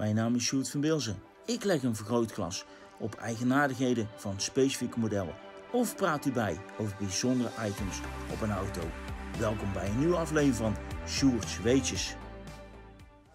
Mijn naam is Zoute van Bilzen. Ik leg een vergrootglas op eigenaardigheden van specifieke modellen. Of praat u bij over bijzondere items op een auto. Welkom bij een nieuwe aflevering van Zoute's Weetjes.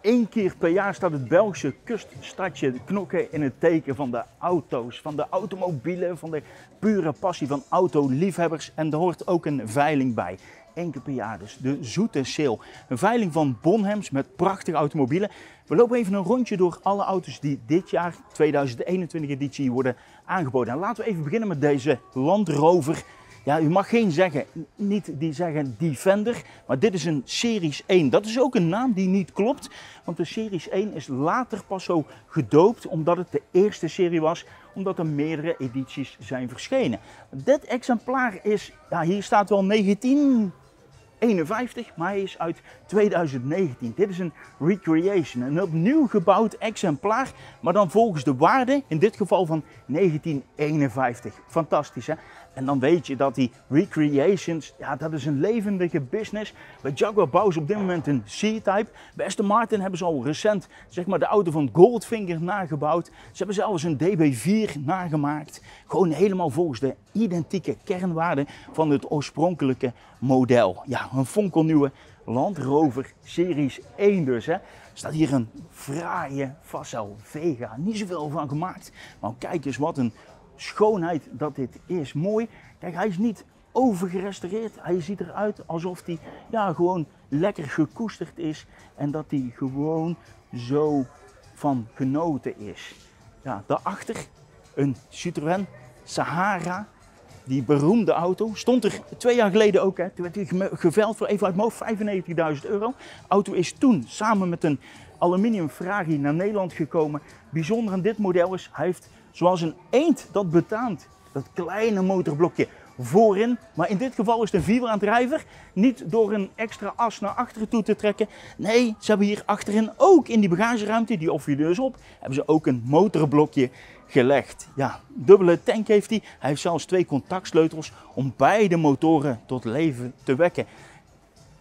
Eén keer per jaar staat het Belgische kuststadje Knokke in het teken van de auto's, van de automobielen, van de pure passie van autoliefhebbers. En er hoort ook een veiling bij. Eén keer per jaar dus, de Zoute Sale. Een veiling van Bonhams met prachtige automobielen. We lopen even een rondje door alle auto's die dit jaar, 2021 editie, worden aangeboden. En laten we even beginnen met deze Land Rover. Ja, u mag geen zeggen, niet die zeggen Defender, maar dit is een Series 1. Dat is ook een naam die niet klopt, want de Series 1 is later pas zo gedoopt omdat het de eerste serie was, omdat er meerdere edities zijn verschenen. Dit exemplaar is, ja, hier staat wel 1951, maar hij is uit 2019. Dit is een recreation, een opnieuw gebouwd exemplaar, maar dan volgens de waarde, in dit geval van 1951. Fantastisch, hè? En dan weet je dat die recreations, ja, dat is een levendige business. Bij Jaguar bouwen ze op dit moment een C-type. Bij Aston Martin hebben ze al recent, zeg maar, de auto van Goldfinger nagebouwd. Ze hebben zelfs een DB4 nagemaakt. Gewoon helemaal volgens de identieke kernwaarden van het oorspronkelijke model. Ja, een fonkelnieuwe Land Rover Series 1 dus, hè. Er staat hier een fraaie Facel Vega. Niet zoveel van gemaakt, maar kijk eens wat een schoonheid dat dit is. Mooi. Kijk, hij is niet overgerestaureerd. Hij ziet eruit alsof hij, ja, gewoon lekker gekoesterd is en dat hij gewoon zo van genoten is. Ja, daarachter een Citroën Sahara. Die beroemde auto stond er 2 jaar geleden ook, hè. Toen werd hij geveild voor even uit mijn hoofd, €95.000. Auto is toen samen met een aluminium Ferrari naar Nederland gekomen. Bijzonder aan dit model is, hij heeft zoals een eend dat betaamt, dat kleine motorblokje voorin. Maar in dit geval is het een vierwielaandrijver, niet door een extra as naar achteren toe te trekken. Nee, ze hebben hier achterin ook in die bagageruimte, die offer je dus op, hebben ze ook een motorblokje gelegd. Ja, dubbele tank heeft hij. Hij heeft zelfs 2 contactsleutels om beide motoren tot leven te wekken.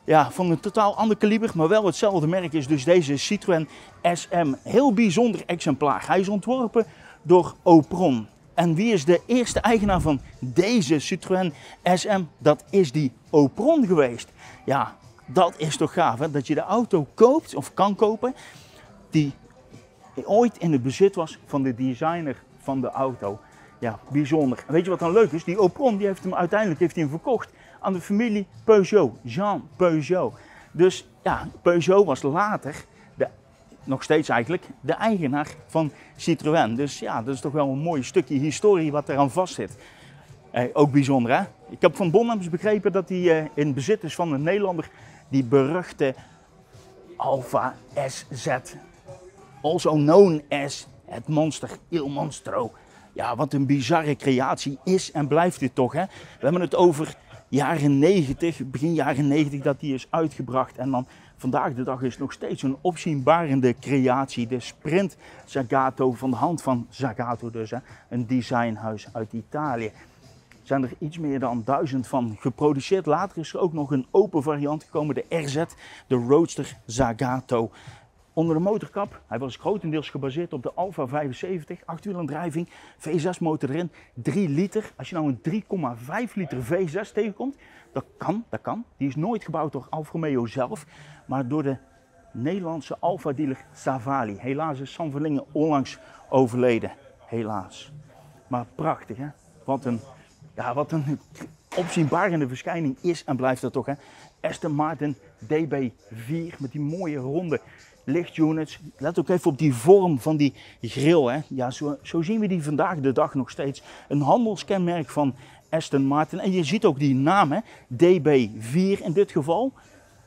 Ja, van een totaal ander kaliber, maar wel hetzelfde merk is dus deze Citroën SM. Heel bijzonder exemplaar. Hij is ontworpen door Opron. En wie is de eerste eigenaar van deze Citroën SM? Dat is die Opron geweest. Ja, dat is toch gaaf, hè? Dat je de auto koopt of kan kopen die ooit in het bezit was van de designer van de auto. Ja, bijzonder. En weet je wat dan leuk is? Die Opron, die heeft hem uiteindelijk verkocht aan de familie Peugeot, Jean Peugeot. Dus ja, Peugeot was later, nog steeds eigenlijk, de eigenaar van Citroën. Dus ja, dat is toch wel een mooi stukje historie wat eraan vastzit. Ook bijzonder, hè? Ik heb van Bonhams begrepen dat hij in bezit is van een Nederlander, die beruchte Alfa SZ. Also known as het monster, Il Monstro. Ja, wat een bizarre creatie is en blijft dit toch, hè? We hebben het over jaren 90, begin jaren 90 dat die is uitgebracht. En dan vandaag de dag is nog steeds een opzienbarende creatie. De Sprint Zagato, van de hand van Zagato dus, hè? Een designhuis uit Italië. Zijn er iets meer dan 1000 van geproduceerd. Later is er ook nog een open variant gekomen, de RZ, de Roadster Zagato. Onder de motorkap, hij was grotendeels gebaseerd op de Alfa 75, 8-wielaandrijving, V6 motor erin, 3 liter. Als je nou een 3,5 liter V6 tegenkomt, dat kan. Die is nooit gebouwd door Alfa Romeo zelf, maar door de Nederlandse Alfa dealer Savali. Helaas is Sam Verlingen onlangs overleden, helaas. Maar prachtig, hè? Wat een opzienbarende verschijning is en blijft dat toch, hè? Aston Martin DB4 met die mooie ronde lichtunits. Let ook even op die vorm van die grill, hè. Ja, zo zien we die vandaag de dag nog steeds. Een handelskenmerk van Aston Martin. En je ziet ook die naam, hè, DB4 in dit geval.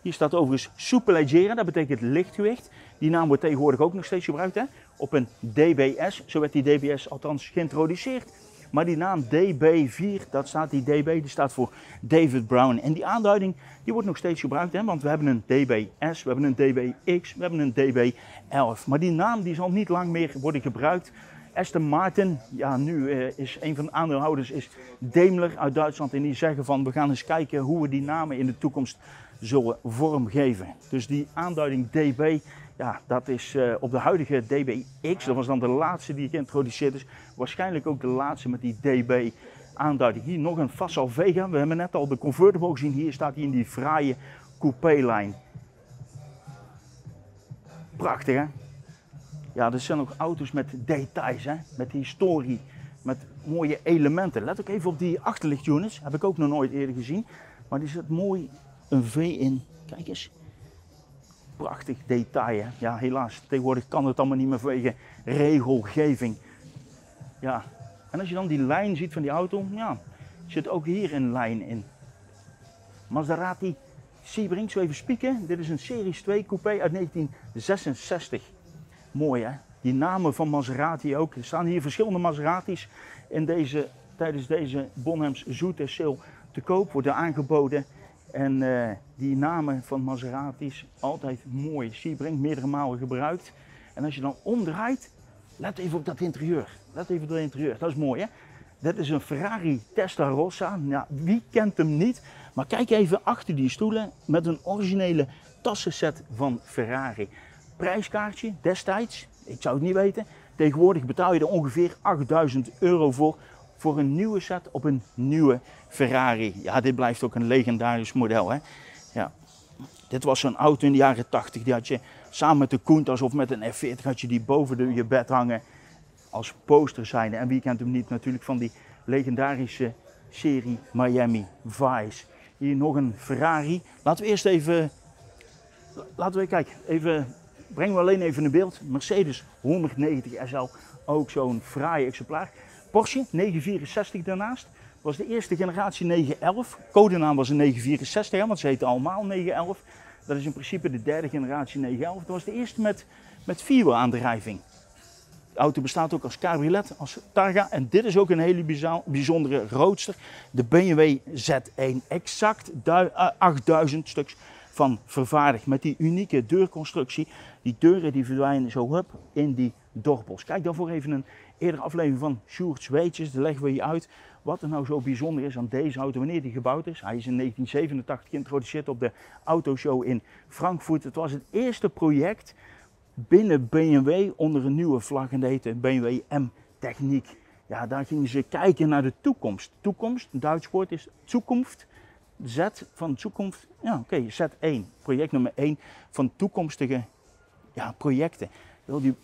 Hier staat overigens soepeleggera, dat betekent lichtgewicht. Die naam wordt tegenwoordig ook nog steeds gebruikt, hè, op een DBS. Zo werd die DBS althans geïntroduceerd. Maar die naam DB4, die staat voor David Brown. En die aanduiding, die wordt nog steeds gebruikt, hè? Want we hebben een DBS, we hebben een DBX, we hebben een DB11. Maar die naam die zal niet lang meer worden gebruikt. Aston Martin, ja, nu is een van de aandeelhouders is Daimler uit Duitsland. En die zeggen van, we gaan eens kijken hoe we die namen in de toekomst zullen vormgeven. Dus die aanduiding DB Ja, dat is op de huidige DBX, dat was dan de laatste die geïntroduceerd is. Waarschijnlijk ook de laatste met die DB aanduiding. Hier nog een Facel Vega. We hebben net al de convertible gezien. Hier staat hij in die fraaie coupé-lijn. Prachtig, hè? Ja, dat zijn ook auto's met details, hè? Met historie, met mooie elementen. Let ook even op die achterlichtunits. Heb ik ook nog nooit eerder gezien. Maar die zit mooi een V in. Kijk eens. Prachtig detail, hè? Ja, helaas. Tegenwoordig kan het allemaal niet meer vanwege regelgeving. Ja. En als je dan die lijn ziet van die auto, ja, zit ook hier een lijn in. Maserati Sebring, zo even spieken. Dit is een Series 2 coupé uit 1966. Mooi, hè? Die namen van Maserati ook. Er staan hier verschillende Maseratis in deze, tijdens deze Bonhams Zoute Sale te koop, worden aangeboden. En die namen van Maseratis, altijd mooi. Sebring, meerdere malen gebruikt. En als je dan omdraait, let even op dat interieur. Let even op dat interieur, dat is mooi, hè? Dat is een Ferrari Testarossa. Nou, wie kent hem niet? Maar kijk even achter die stoelen met een originele tassenset van Ferrari. Prijskaartje destijds, ik zou het niet weten. Tegenwoordig betaal je er ongeveer 8000 euro voor een nieuwe set op een nieuwe Ferrari. Ja, dit blijft ook een legendarisch model, hè? Ja. Dit was zo'n auto in de jaren 80, die had je samen met de Countach of met een F40 had je die boven je bed hangen als poster zijn. En wie kent hem niet natuurlijk van die legendarische serie Miami Vice. Hier nog een Ferrari. Laten we eerst even, kijken. Even, brengen we alleen even in beeld. Mercedes 190 SL, ook zo'n fraai exemplaar. Porsche 964 daarnaast. Was de eerste generatie 911. Codenaam was een 964, want ze heten allemaal 911. Dat is in principe de derde generatie 911. Dat was de eerste met vierwielaandrijving. De auto bestaat ook als cabriolet, als targa. En dit is ook een hele bijzondere roadster. De BMW Z1. Exact 8000 stuks van vervaardigd. Met die unieke deurconstructie. Die deuren die verdwijnen zo hup in die dorpels. Kijk daarvoor even een eerdere aflevering van Sjoerd's Weetjes. Daar leggen we je uit wat er nou zo bijzonder is aan deze auto, wanneer die gebouwd is. Hij is in 1987 geïntroduceerd op de Autoshow in Frankfurt. Het was het eerste project binnen BMW onder een nieuwe vlag en dat heette BMW M-Techniek. Ja, daar gingen ze kijken naar de toekomst. Toekomst, een Duits woord is toekomst. Z van toekomst, ja oké, Z1. Project nummer 1 van toekomstige projecten. Die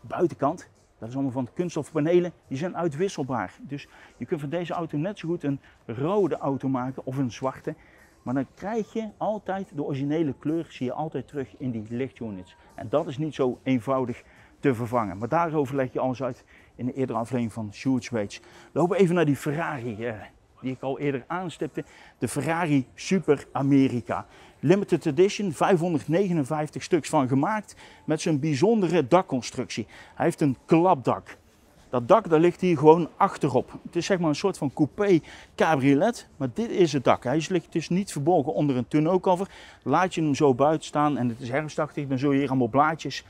buitenkant, dat is allemaal van kunststofpanelen, die zijn uitwisselbaar. Dus je kunt van deze auto net zo goed een rode auto maken of een zwarte. Maar dan krijg je altijd de originele kleur, zie je altijd terug in die lichtunits. En dat is niet zo eenvoudig te vervangen. Maar daarover leg je alles uit in de eerdere aflevering van Sjoerd's Weetjes. Lopen we even naar die Ferrari, die ik al eerder aanstipte. De Ferrari Super America. Limited edition, 559 stuks van gemaakt met zijn bijzondere dakconstructie. Hij heeft een klapdak. Dat dak daar ligt hier gewoon achterop. Het is zeg maar een soort van coupé cabriolet, maar dit is het dak. Hij ligt dus niet verborgen onder een tonneaucover. Laat je hem zo buiten staan en het is herfstachtig, dan zul je hier allemaal blaadjes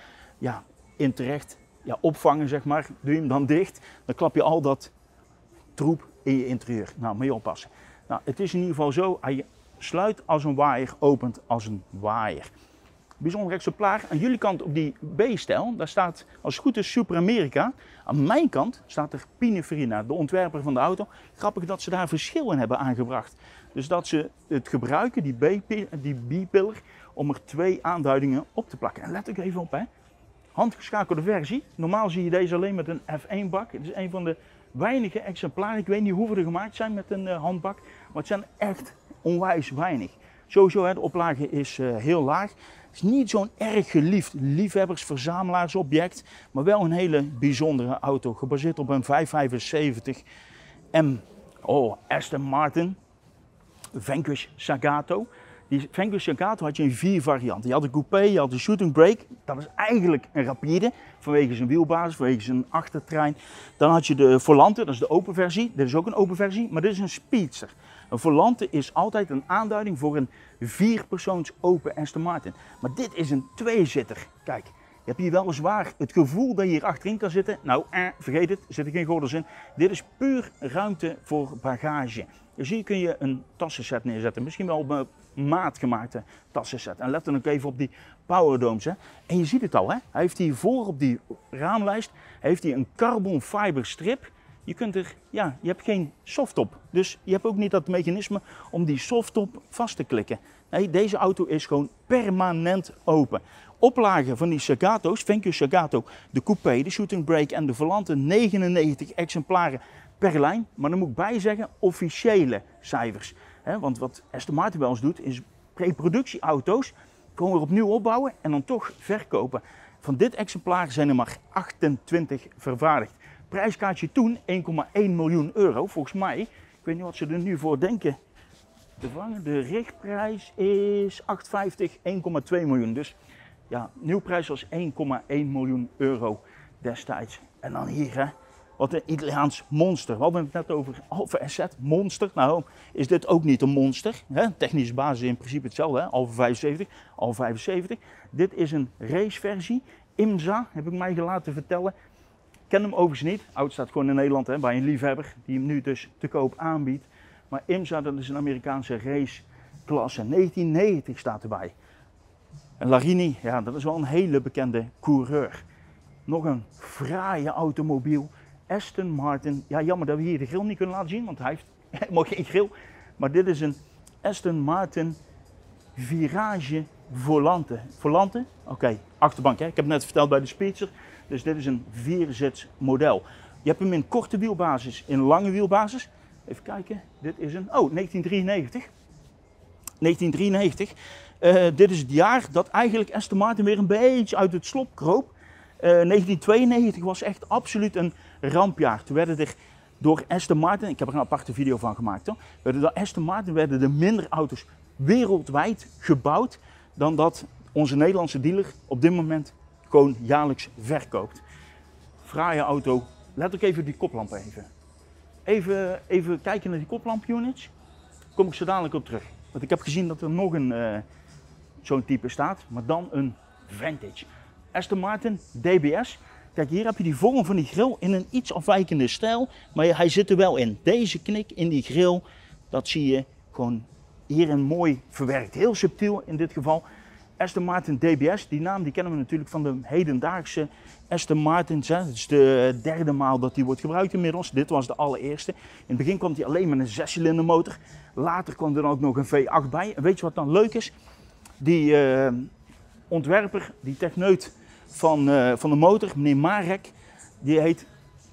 in terecht opvangen, zeg maar. Doe je hem dan dicht, dan klap je al dat troep in je interieur. Nou, moet je oppassen. Nou, het is in ieder geval zo, hij sluit als een waaier, opent als een waaier. Bijzonder exemplaar. Aan jullie kant op die B-stijl, daar staat als het goed is Super America. Aan mijn kant staat er Pininfarina, de ontwerper van de auto. Grappig dat ze daar verschil in hebben aangebracht. Dus dat ze het gebruiken, die B-pillar, om er twee aanduidingen op te plakken. En let ook even op, hè. Handgeschakelde versie. Normaal zie je deze alleen met een F1-bak. Het is een van de weinige exemplaren. Ik weet niet hoeveel er gemaakt zijn met een handbak. Maar het zijn echt onwijs weinig. Sowieso, hè, de oplage is heel laag. Het is niet zo'n erg geliefd liefhebbers-verzamelaarsobject, maar wel een hele bijzondere auto. Gebaseerd op een 575 M. Oh, Aston Martin. Vanquish Zagato. Die Vanquish Zagato had je in 4 varianten. Je had een coupé, je had een shooting brake. Dat is eigenlijk een rapide, vanwege zijn wielbasis, vanwege zijn achtertrein. Dan had je de Volante, dat is de open versie. Dit is ook een open versie, maar dit is een speedster. Een Volante is altijd een aanduiding voor een 4-persoons open Aston Martin. Maar dit is een 2-zitter. Kijk, je hebt hier weliswaar het gevoel dat je hier achterin kan zitten. Nou, vergeet het, er zitten geen gordels in. Dit is puur ruimte voor bagage. Dus hier kun je een tassenset neerzetten. Misschien wel maatgemaakte tassen set. En let dan ook even op die powerdomes, hè. En je ziet het al, hè. Hij heeft hier voor op die raamlijst heeft hij een carbon fiber strip. Je kunt er, ja, je hebt geen softtop. Dus je hebt ook niet dat mechanisme om die softtop vast te klikken. Nee, deze auto is gewoon permanent open. Oplagen van die Zagato's, Vanquish Zagato, de coupé, de shooting brake en de Volante, 99 exemplaren per lijn. Maar dan moet ik bijzeggen, officiële cijfers. Want wat Aston Martin bij ons doet, is pre-productieauto's gewoon weer opnieuw opbouwen en dan toch verkopen. Van dit exemplaar zijn er maar 28 vervaardigd. Prijskaartje toen 1,1 miljoen euro. Volgens mij, ik weet niet wat ze er nu voor denken te vangen. De richtprijs is 8,50, 1,2 miljoen. Dus ja, nieuwprijs was 1,1 miljoen euro destijds. En dan hier, hè, wat een Italiaans monster. We hadden het net over Alfa SZ, monster. Nou, is dit ook niet een monster? Hè? Technische basis in principe hetzelfde, hè? Alfa 75, Alfa 75. Dit is een raceversie. IMSA, heb ik mij laten vertellen. Ken hem overigens niet. Oud staat gewoon in Nederland, hè, bij een liefhebber die hem nu dus te koop aanbiedt. Maar IMSA, dat is een Amerikaanse raceklasse. 1990 staat erbij. En Larini, ja, dat is wel een hele bekende coureur. Nog een fraaie automobiel. Aston Martin. Ja, jammer dat we hier de grill niet kunnen laten zien, want hij heeft helemaal geen grill. Maar dit is een Aston Martin Virage Volante. Volante? Oké, achterbank, hè? Ik heb het net verteld bij de speedster. Dus dit is een vierzits model. Je hebt hem in korte wielbasis, in lange wielbasis. Even kijken, dit is een... Oh, 1993. 1993. Dit is het jaar dat eigenlijk Aston Martin weer een beetje uit het slop kroop. 1992 was echt absoluut een rampjaar. Toen werden er door Aston Martin, ik heb er een aparte video van gemaakt hoor. Door Aston Martin werden er minder auto's wereldwijd gebouwd dan dat onze Nederlandse dealer op dit moment gewoon jaarlijks verkoopt. Fraaie auto. Let ook even die koplamp even kijken naar die koplampunits. Daar kom ik zo dadelijk op terug. Want ik heb gezien dat er nog een zo'n type staat, maar dan een Vantage. Aston Martin DBS. Kijk, hier heb je die vorm van die grill in een iets afwijkende stijl, maar hij zit er wel in. Deze knik in die grill, dat zie je gewoon hierin mooi verwerkt. Heel subtiel in dit geval. Aston Martin DBS, die naam die kennen we natuurlijk van de hedendaagse Aston Martins. Het is de derde maal dat die wordt gebruikt inmiddels. Dit was de allereerste. In het begin kwam die alleen met een 6-cilinder motor. Later kwam er dan ook nog een V8 bij. En weet je wat dan leuk is? Die ontwerper, die techneut van de motor, meneer Marek, die heet,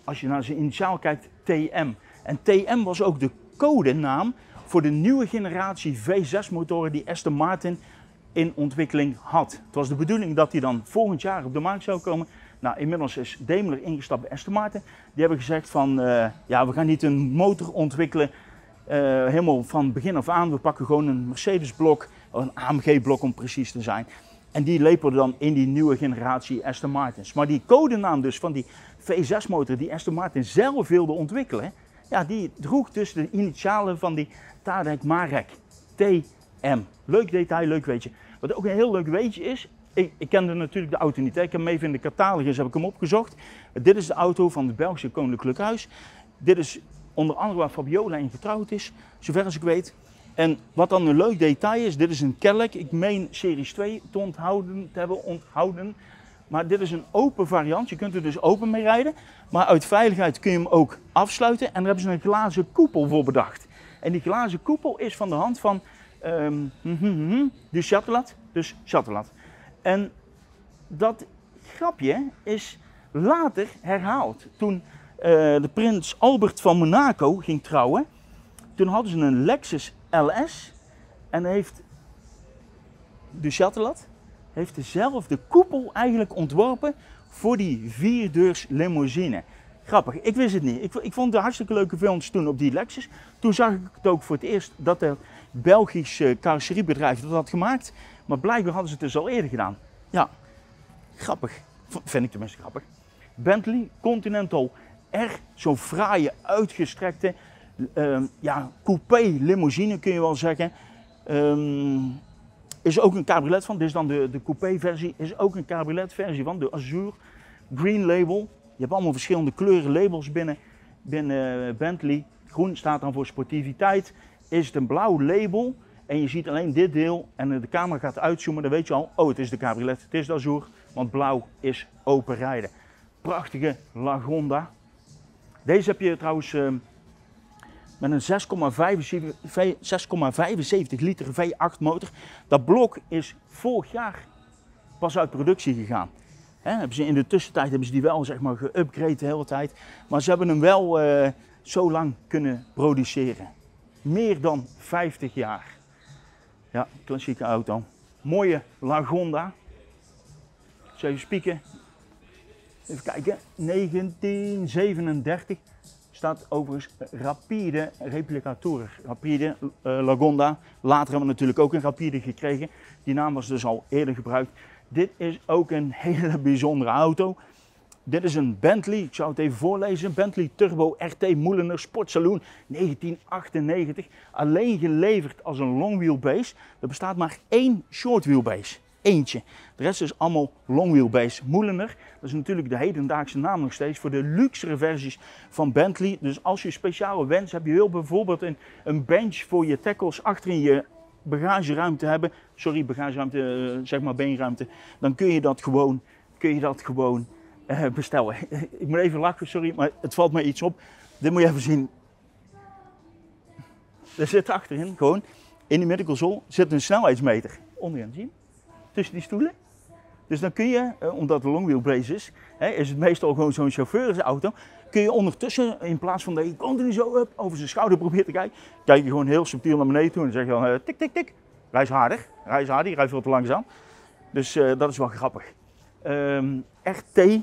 als je naar zijn initiaal kijkt, TM. En TM was ook de codenaam voor de nieuwe generatie V6 motoren die Aston Martin in ontwikkeling had. Het was de bedoeling dat die dan volgend jaar op de markt zou komen. Nou, inmiddels is Daimler ingestapt bij Aston Martin. Die hebben gezegd van, ja, we gaan niet een motor ontwikkelen helemaal van begin af aan. We pakken gewoon een Mercedes blok, een AMG blok om precies te zijn. En die leperden dan in die nieuwe generatie Aston Martins. Maar die codenaam dus van die V6 motor die Aston Martin zelf wilde ontwikkelen, ja, die droeg dus de initialen van die Tadek Marek, TM. Leuk detail, leuk weetje. Wat ook een heel leuk weetje is, ik kende natuurlijk de auto niet, hè. Ik heb hem even in de catalogus heb ik hem opgezocht. Dit is de auto van het Belgische Koninklijk Huis. Dit is onder andere waar Fabiola in getrouwd is, zover als ik weet. En wat dan een leuk detail is, dit is een Kelk. Ik meen Series 2 te hebben onthouden. Maar dit is een open variant, je kunt er dus open mee rijden. Maar uit veiligheid kun je hem ook afsluiten. En daar hebben ze een glazen koepel voor bedacht. En die glazen koepel is van de hand van de Chatelat, dus Chatelat. En dat grapje is later herhaald. Toen de prins Albert van Monaco ging trouwen, toen hadden ze een Lexus LS en heeft de Chatelat heeft dezelfde koepel eigenlijk ontworpen voor die vierdeurs limousine. Grappig, ik wist het niet. Ik vond de hartstikke leuke films toen op die Lexus. Toen zag ik het ook voor het eerst dat het Belgische carrosseriebedrijf dat had gemaakt. Maar blijkbaar hadden ze het dus al eerder gedaan. Ja, grappig. Vind ik tenminste grappig. Bentley Continental R, zo'n fraaie uitgestrekte ja, coupé limousine kun je wel zeggen. Is ook een cabriolet van, dit is dan de coupé versie. Is ook een cabriolet versie van, de Azure Green Label. Je hebt allemaal verschillende kleuren labels binnen Bentley. Groen staat dan voor sportiviteit. Is het een blauw label en je ziet alleen dit deel en de camera gaat uitzoomen, dan weet je al, oh, het is de cabriolet, het is de Azur, want blauw is open rijden. Prachtige Lagonda. Deze heb je trouwens met een 6,75 liter V8 motor. Dat blok is vorig jaar pas uit productie gegaan. In de tussentijd hebben ze die wel, zeg maar, geüpgrade de hele tijd. Maar ze hebben hem wel zo lang kunnen produceren. Meer dan 50 jaar. Ja, klassieke auto. Mooie Lagonda. Dus even spieken. Even kijken. 1937. Staat overigens Rapide Replicator. Rapide Lagonda. Later hebben we natuurlijk ook een Rapide gekregen. Die naam was dus al eerder gebruikt. Dit is ook een hele bijzondere auto. Dit is een Bentley, ik zou het even voorlezen. Bentley Turbo RT Mulliner Sportsaloon 1998. Alleen geleverd als een long wheelbase. Er bestaat maar één short wheelbase. Eentje. De rest is allemaal long wheelbase. Mulliner, dat is natuurlijk de hedendaagse naam nog steeds voor de luxere versies van Bentley. Dus als je speciale wens hebt, je wil bijvoorbeeld een bench voor je tackles achterin je bagageruimte hebben, sorry, bagageruimte, zeg maar beenruimte, dan kun je dat gewoon, bestellen. Ik moet even lachen, sorry, maar het valt mij iets op. Dit moet je even zien. Er zit achterin, gewoon, in die middenconsole zit een snelheidsmeter. Onderin, zien? Tussen die stoelen. Dus dan kun je, omdat het longwheelbase is, is het meestal gewoon zo'n chauffeursauto, kun je ondertussen, in plaats van dat je continu zo up over zijn schouder probeert te kijken, kijk je gewoon heel subtiel naar beneden toe en dan zeg je dan tik, tik, tik, reis harder, je rijdt veel te langzaam. Dus dat is wel grappig. RT,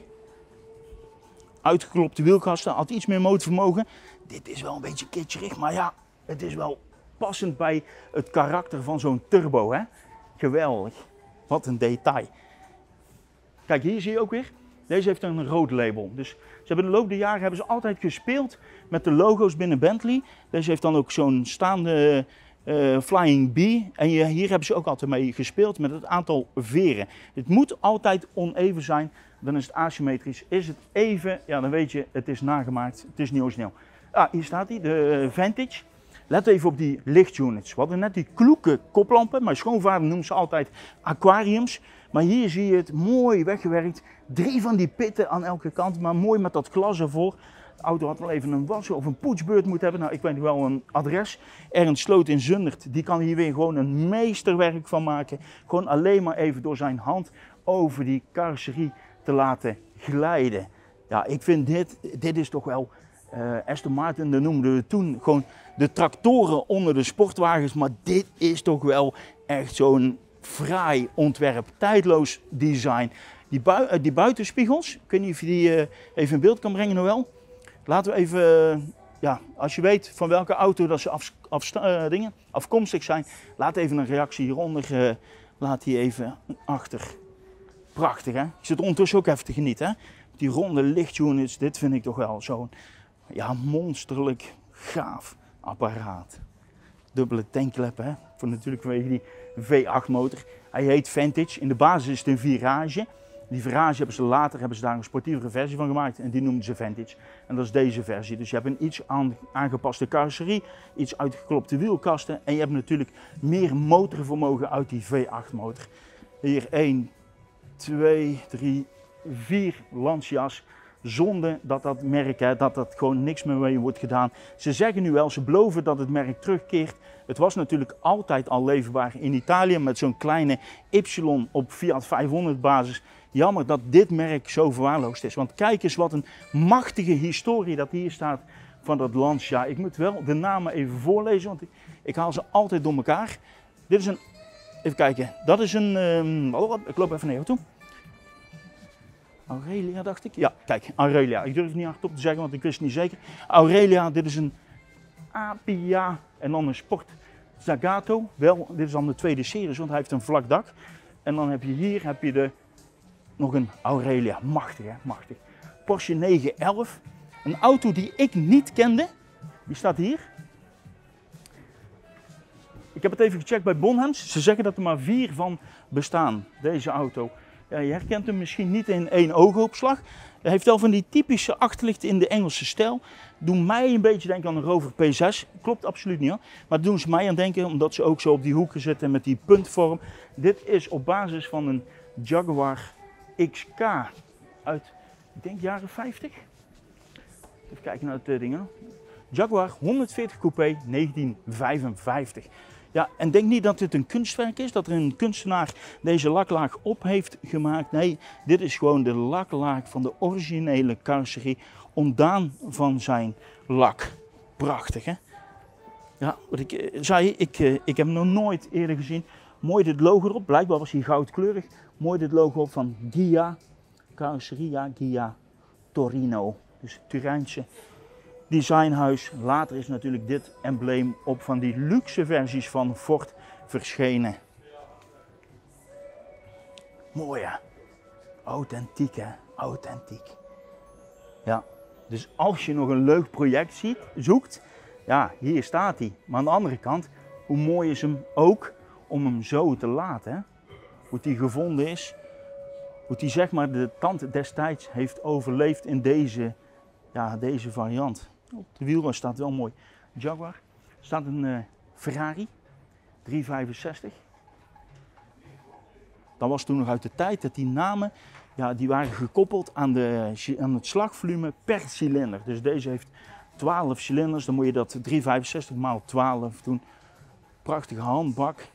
uitgeklopte wielkasten, had iets meer motorvermogen. Dit is wel een beetje kitscherig, maar ja, het is wel passend bij het karakter van zo'n turbo. Hè? Geweldig, wat een detail. Kijk, hier zie je ook weer, deze heeft een rood label. Dus ze hebben in de loop der jaren altijd gespeeld met de logo's binnen Bentley. Deze heeft dan ook zo'n staande Flying B. En hier hebben ze ook altijd mee gespeeld met het aantal veren. Het moet altijd oneven zijn, dan is het asymmetrisch. Is het even, ja, dan weet je, het is nagemaakt, het is niet origineel. Ah, hier staat hij, de Vantage. Let even op die lichtunits. We hadden net die kloeke koplampen. Mijn schoonvader noemt ze altijd aquariums. Maar hier zie je het mooi weggewerkt. 3 van die pitten aan elke kant, maar mooi met dat glas ervoor. De auto had wel even een wassen of een poetsbeurt moeten hebben. Nou, ik weet nog wel een adres. Ernst Sloot in Zundert, die kan hier weer gewoon een meesterwerk van maken. Gewoon alleen maar even door zijn hand over die carrosserie te laten glijden. Ja, ik vind dit is toch wel... Aston Martin, dat noemden we toen gewoon de tractoren onder de sportwagens. Maar dit is toch wel echt zo'n fraai ontwerp, tijdloos design. Die buitenspiegels, ik weet niet of je die even in beeld kan brengen, Noël. Laten we even, ja, als je weet van welke auto dat ze afkomstig zijn, laat even een reactie hieronder, laat die even achter. Prachtig, hè? Ik zit ondertussen ook even te genieten, hè? Die ronde lichtunits, dit vind ik toch wel zo'n, ja, monsterlijk gaaf apparaat. Dubbele tankklep, hè? Voor natuurlijk vanwege die V8 motor. Hij heet Vantage. In de basis is het een Virage. Die Virage hebben ze later daar een sportievere versie van gemaakt en die noemden ze Vantage. En dat is deze versie. Dus je hebt een iets aangepaste carrosserie, iets uitgeklopte wielkasten en je hebt natuurlijk meer motorvermogen uit die V8 motor. Hier 1, 2, 3, 4 Lancia's. Zonde dat dat merk, hè, dat dat gewoon niks meer mee wordt gedaan. Ze zeggen nu wel, ze beloven dat het merk terugkeert. Het was natuurlijk altijd al leverbaar in Italië met zo'n kleine Y op Fiat 500 basis. Jammer dat dit merk zo verwaarloosd is. Want kijk eens wat een machtige historie dat hier staat van dat Lancia. Ik moet wel de namen even voorlezen, want ik haal ze altijd door elkaar. Dit is een, even kijken, dat is een, ik loop even naar jou toe. Aurelia, dacht ik. Ja, kijk, Aurelia. Ik durf het niet hardop te zeggen, want ik wist het niet zeker. Aurelia, dit is een Apia en dan een Sport Zagato. Wel, dit is dan de tweede series, want hij heeft een vlak dak. En dan heb je hier nog een Aurelia. Machtig, hè? Machtig. Porsche 911. Een auto die ik niet kende. Die staat hier. Ik heb het even gecheckt bij Bonhams. Ze zeggen dat er maar 4 van bestaan, deze auto. Ja, je herkent hem misschien niet in één oogopslag. Hij heeft wel van die typische achterlichten in de Engelse stijl. Doen mij een beetje denken aan een Rover P6. Klopt absoluut niet hoor. Maar doen ze mij aan denken omdat ze ook zo op die hoeken zitten met die puntvorm. Dit is op basis van een Jaguar XK uit, ik denk, jaren 50. Even kijken naar het ding. Jaguar 140 Coupé 1955. Ja, en denk niet dat dit een kunstwerk is, dat er een kunstenaar deze laklaag op heeft gemaakt. Nee, dit is gewoon de laklaag van de originele carrosserie, ontdaan van zijn lak. Prachtig, hè? Ja, wat ik zei, ik heb hem nog nooit eerder gezien. Mooi dit logo erop, blijkbaar was hij goudkleurig. Mooi dit logo op van Ghia, Carrosseria Ghia Torino. Dus Turijnse designhuis. Later is natuurlijk dit embleem op van die luxe versies van Ford verschenen. Mooi hè? Authentiek hè? Authentiek. Ja, dus als je nog een leuk project zoekt, ja, hier staat hij. Maar aan de andere kant, hoe mooi is hem ook om hem zo te laten. Hè? Hoe die gevonden is, hoe die zeg maar de tand destijds heeft overleefd in deze, ja, deze variant. Op de wielras staat wel mooi Jaguar. Er staat een Ferrari 365. Dat was toen nog uit de tijd dat die namen, ja, die waren gekoppeld aan het slagvolume per cilinder. Dus deze heeft 12 cilinders, dan moet je dat 365 maal 12 doen. Prachtige handbak.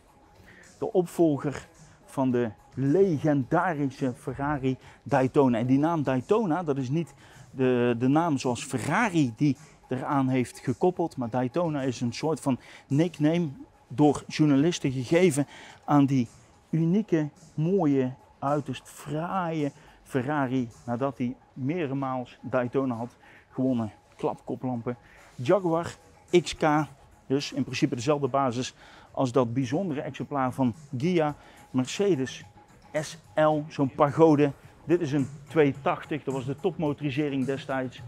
De opvolger van de legendarische Ferrari Daytona. En die naam Daytona, dat is niet de naam zoals Ferrari die eraan heeft gekoppeld. Maar Daytona is een soort van nickname door journalisten gegeven aan die unieke, mooie, uiterst fraaie Ferrari. Nadat hij meerdere maals Daytona had gewonnen. Klapkoplampen. Jaguar XK, dus in principe dezelfde basis als dat bijzondere exemplaar van Ghia. Mercedes SL, zo'n pagode. Dit is een 280, dat was de topmotorisering destijds.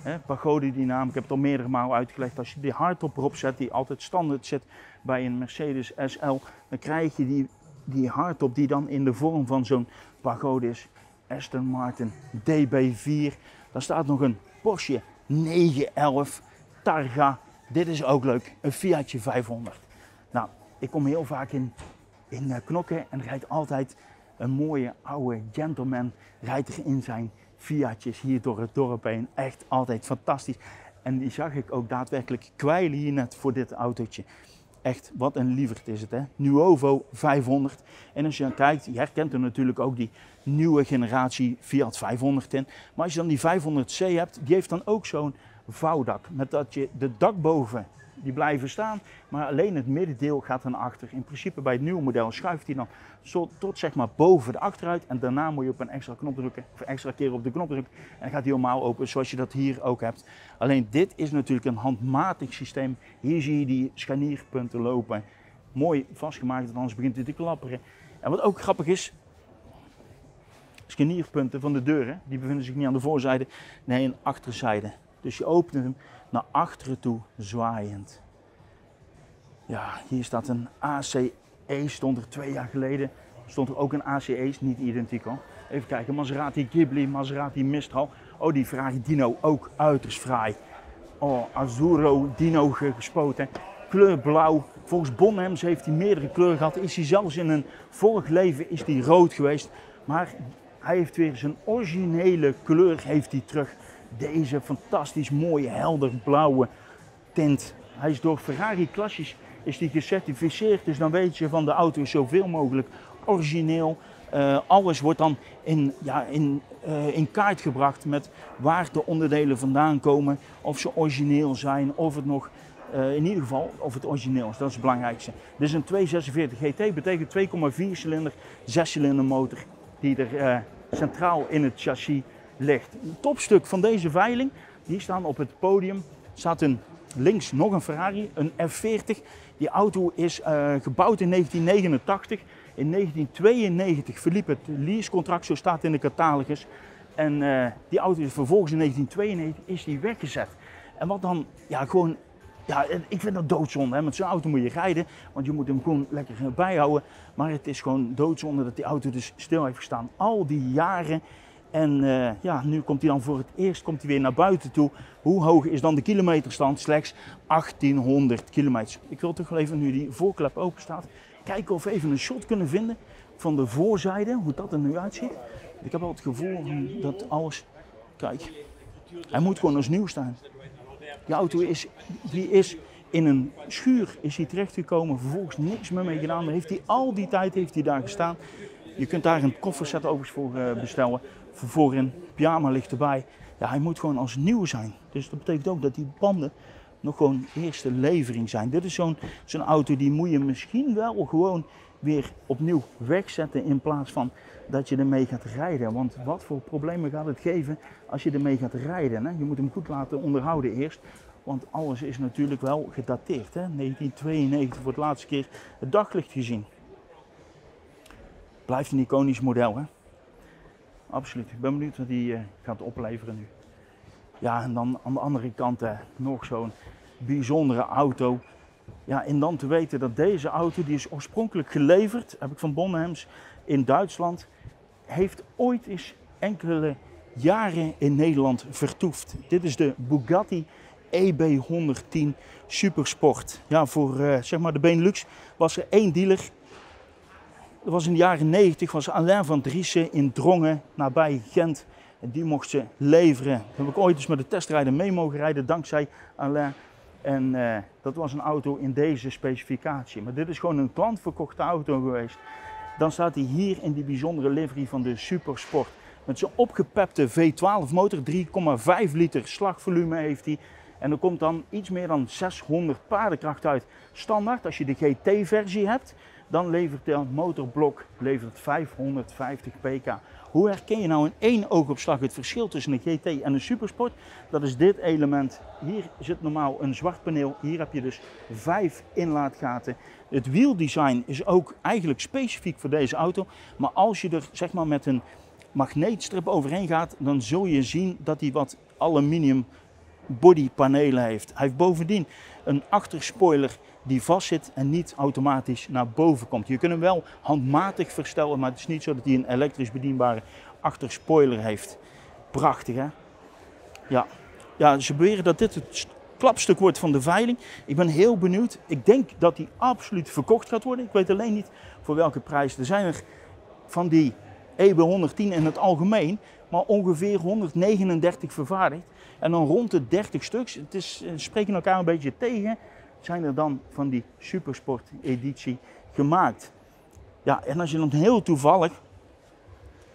He, pagode die naam, ik heb het al meerdere malen uitgelegd. Als je die hardtop erop zet, die altijd standaard zit bij een Mercedes SL, dan krijg je die hardtop die dan in de vorm van zo'n pagode is. Aston Martin DB4. Daar staat nog een Porsche 911 Targa. Dit is ook leuk, een Fiatje 500. Nou, ik kom heel vaak in Knokke en rijdt altijd een mooie oude gentleman. Rijdt er in zijn Fiatjes hier door het dorp heen. Echt altijd fantastisch. En die zag ik ook daadwerkelijk kwijlen hier net voor dit autootje. Echt, wat een lieverd is het hè. Nuovo 500. En als je dan kijkt, je herkent er natuurlijk ook die nieuwe generatie Fiat 500 in. Maar als je dan die 500C hebt, die heeft dan ook zo'n vouwdak. Met dat je de dakboven, die blijven staan, maar alleen het middendeel gaat dan achter. In principe bij het nieuwe model schuift hij dan tot zeg maar boven de achteruit. En daarna moet je op een extra knop drukken, of een extra keer op de knop drukken. En dan gaat hij helemaal open, zoals je dat hier ook hebt. Alleen dit is natuurlijk een handmatig systeem. Hier zie je die scharnierpunten lopen. Mooi vastgemaakt, anders begint hij te klapperen. En wat ook grappig is, scharnierpunten van de deuren, die bevinden zich niet aan de voorzijde, nee aan de achterzijde. Dus je opent hem naar achteren toe, zwaaiend. Ja, hier staat een ACE, stond er 2 jaar geleden. Stond er ook een ACE, is niet identiek hoor. Even kijken, Maserati Ghibli, Maserati Mistral. Oh, die Ferrari Dino, ook uiterst fraai. Oh, Azzurro Dino gespoten. Kleurblauw. Volgens Bonhams heeft hij meerdere kleuren gehad. Is hij zelfs in een vorig leven is die rood geweest. Maar hij heeft weer zijn originele kleur heeft hij terug. Deze fantastisch mooie helder blauwe tint. Hij is door Ferrari Klassisch is die gecertificeerd. Dus dan weet je van de auto zoveel mogelijk origineel. Alles wordt dan in kaart gebracht met waar de onderdelen vandaan komen. Of ze origineel zijn. Of het nog in ieder geval of het origineel is. Dat is het belangrijkste. Dit is een 246 GT. Betekent 2,4 cilinder 6-cilinder motor die er centraal in het chassis ligt. Een topstuk van deze veiling, die staan op het podium, staat links nog een Ferrari, een F40. Die auto is gebouwd in 1989. In 1992 verliep het leasecontract, zo staat in de catalogus. En die auto is vervolgens in 1992 is die weggezet. En wat dan, ja gewoon, ja, ik vind dat doodzonde. Hè? Met zo'n auto moet je rijden, want je moet hem gewoon lekker bijhouden. Maar het is gewoon doodzonde dat die auto dus stil heeft gestaan al die jaren. En ja, nu komt hij dan voor het eerst weer naar buiten toe. Hoe hoog is dan de kilometerstand? Slechts 1800 kilometer. Ik wil toch wel even, nu die voorklep open staat, kijken of we even een shot kunnen vinden van de voorzijde, hoe dat er nu uitziet. Ik heb wel het gevoel dat alles... Kijk, hij moet gewoon als nieuw staan. Die auto is, in een schuur is hij terechtgekomen, vervolgens niks meer mee gedaan. Heeft hij al die tijd daar gestaan. Je kunt daar een kofferset overigens voor bestellen. Voorin, pyjama ligt erbij. Ja, hij moet gewoon als nieuw zijn. Dus dat betekent ook dat die banden nog gewoon eerste levering zijn. Dit is zo'n auto die moet je misschien wel gewoon weer opnieuw wegzetten in plaats van dat je ermee gaat rijden. Want wat voor problemen gaat het geven als je ermee gaat rijden? Hè? Je moet hem goed laten onderhouden eerst. Want alles is natuurlijk wel gedateerd. Hè? 1992 voor het laatste keer het daglicht gezien. Blijft een iconisch model, hè? Absoluut. Ik ben benieuwd wat die gaat opleveren nu. Ja, en dan aan de andere kant nog zo'n bijzondere auto. Ja, en dan te weten dat deze auto, die is oorspronkelijk geleverd, heb ik van Bonhams in Duitsland, heeft ooit eens enkele jaren in Nederland vertoefd. Dit is de Bugatti EB110 Supersport. Ja, voor zeg maar de Benelux was er één dealer. Dat was in de jaren 90, was Alain van Driessen in Drongen, nabij Gent. En die mocht ze leveren. Dat heb ik ooit dus met de testrijder mee mogen rijden, dankzij Alain. En dat was een auto in deze specificatie. Maar dit is gewoon een klantverkochte auto geweest. Dan staat hij hier in die bijzondere livery van de Supersport. Met zijn opgepepte V12 motor, 3,5 liter slagvolume heeft hij. En er komt dan iets meer dan 600 paardenkracht uit. Standaard, als je de GT-versie hebt, dan levert de motorblok 550 pk. Hoe herken je nou in één oogopslag het verschil tussen een GT en een Supersport? Dat is dit element. Hier zit normaal een zwart paneel. Hier heb je dus 5 inlaatgaten. Het wieldesign is ook eigenlijk specifiek voor deze auto. Maar als je er zeg maar met een magneetstrip overheen gaat, dan zul je zien dat hij wat aluminium bodypanelen heeft. Hij heeft bovendien een achterspoiler die vastzit en niet automatisch naar boven komt. Je kunt hem wel handmatig verstellen, maar het is niet zo dat hij een elektrisch bedienbare achterspoiler heeft. Prachtig, hè? Ja. Ja, ze beweren dat dit het klapstuk wordt van de veiling. Ik ben heel benieuwd. Ik denk dat die absoluut verkocht gaat worden. Ik weet alleen niet voor welke prijs. Er zijn er van die EB110 in het algemeen, maar ongeveer 139 vervaardigd. En dan rond de 30 stuks, ze spreken elkaar een beetje tegen, zijn er dan van die Supersport editie gemaakt. Ja, en als je dan heel toevallig,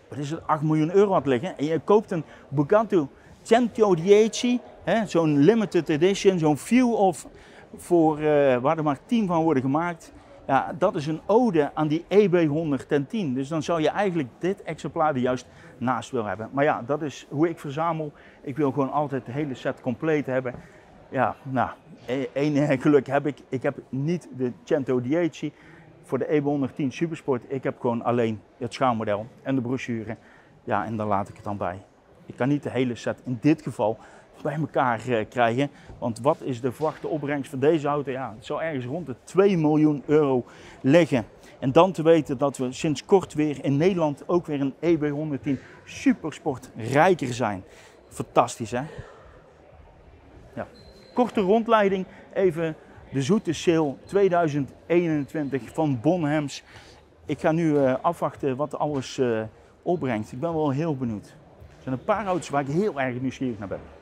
wat is het, 8 miljoen euro had liggen, en je koopt een Bugatti 110, zo'n limited edition, zo'n feel-off, waar er maar 10 van worden gemaakt. Ja, dat is een ode aan die EB110. Dus dan zou je eigenlijk dit exemplaar er juist naast willen hebben. Maar ja, dat is hoe ik verzamel. Ik wil gewoon altijd de hele set compleet hebben. Ja, nou, één geluk heb ik. Ik heb niet de 110 voor de EB110 Supersport. Ik heb gewoon alleen het schaalmodel en de brochure. Ja, en daar laat ik het dan bij. Ik kan niet de hele set in dit geval bij elkaar krijgen. Want wat is de verwachte opbrengst van deze auto? Ja, het zou ergens rond de 2 miljoen euro liggen. En dan te weten dat we sinds kort weer in Nederland ook weer een EB110 Supersport rijker zijn. Fantastisch, hè? Ja. Korte rondleiding, even de Zoute Sale 2021 van Bonhams. Ik ga nu afwachten wat alles opbrengt. Ik ben wel heel benieuwd. Er zijn een paar auto's waar ik heel erg nieuwsgierig naar ben.